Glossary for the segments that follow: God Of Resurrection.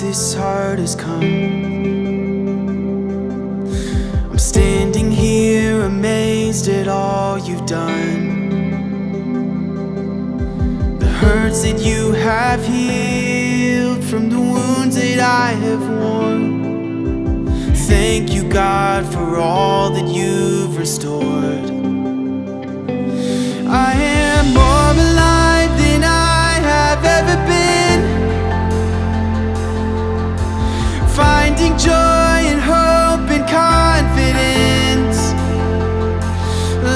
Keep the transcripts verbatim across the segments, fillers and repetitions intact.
This heart has come. I'm standing here amazed at all you've done. The hurts that you have healed from the wounds that I have worn. Thank you, God, for all that you've restored. I am more alive than I have ever been, finding joy and hope and confidence.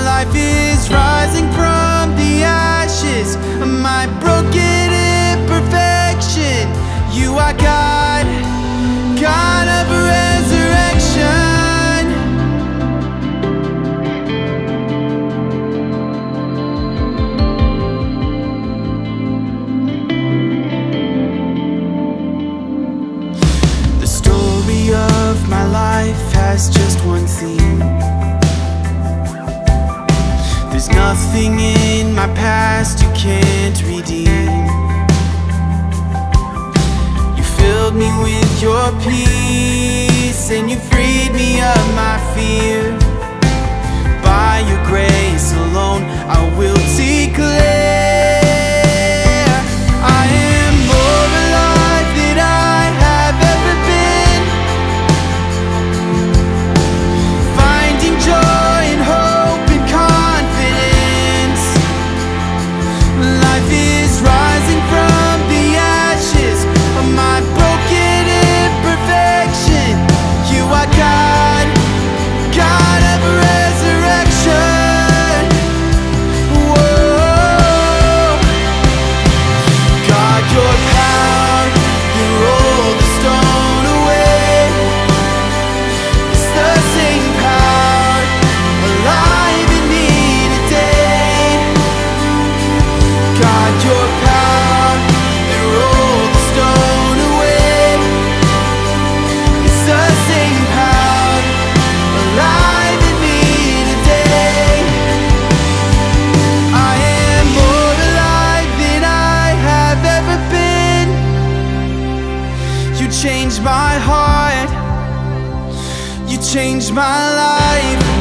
Life is rising from the ashes of my broken imperfection. You are God, God of my life has just one theme. There's nothing in my past you can't redeem. You filled me with your peace, and you freed me of my fear. By your grace alone, I will declare, I am more alive than I have ever been, joy and hope and confidence. Life is rising from the ashes of my broken imperfection. You are God, God of resurrection. Whoa. God, your power, you rolled the stone away. It's the same power alive in me today. God, your power that rolled the stone away. It's the same power alive in me today. I am more alive than I have ever been. You changed my heart. You changed my life.